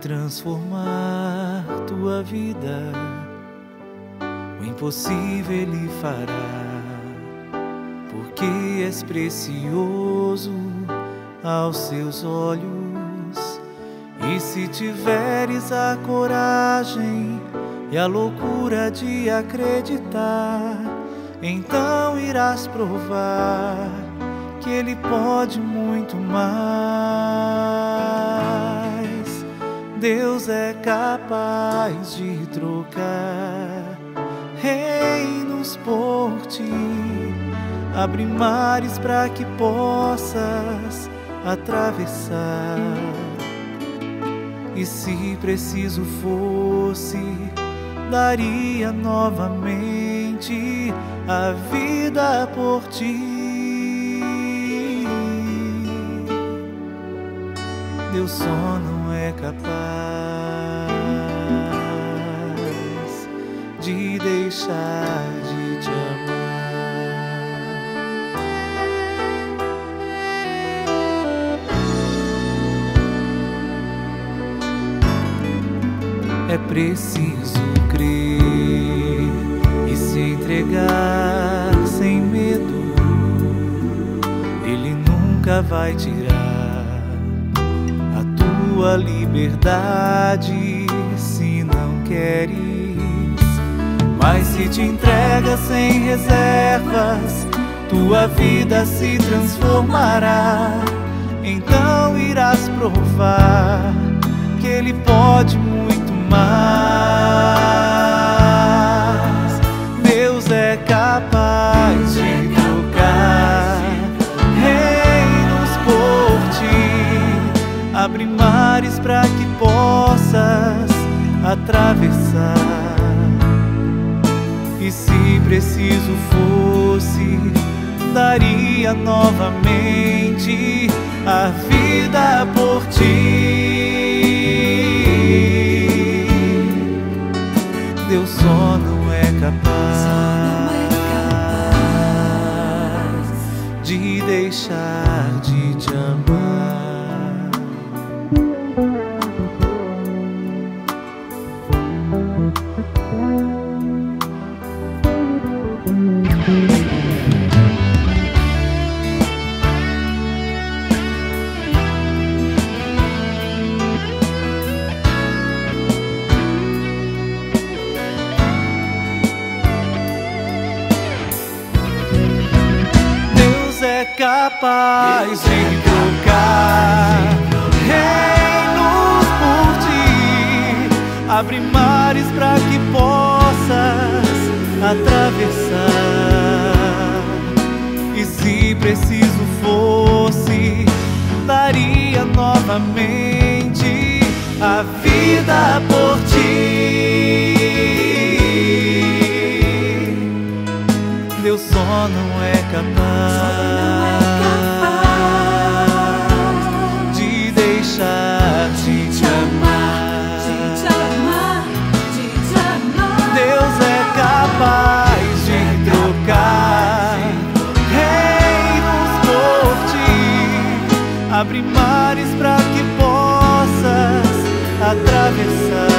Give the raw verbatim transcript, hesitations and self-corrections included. transformar tua vida, o impossível Ele fará, porque és precioso aos seus olhos. E se tiveres a coragem e a loucura de acreditar, então irás provar que Ele pode muito mais. Deus é capaz de trocar reinos por ti, abre mares para que possas atravessar. E se preciso fosse, daria novamente a vida por ti. Deus só não é capaz de deixar de te amar. É preciso crer e se entregar sem medo. Ele nunca vai tirar a tua liberdade se não queres. Mas se te entregas sem reservas, tua vida se transformará. Então irás provar que Ele pode muito. Mas Deus é capaz de tocar reinos por ti, abre mares para que possas atravessar. E se preciso fosse, daria novamente a vida por ti. Deus só não é capaz de deixar de te amar. Capaz de tocar reinos por ti, abre mares para que possas atravessar. E se preciso fosse, daria novamente a vida por ti. Deus só não é capaz de te amar, de te amar, de te amar. Deus é capaz de trocar reinos por ti, abre mares para que possas atravessar.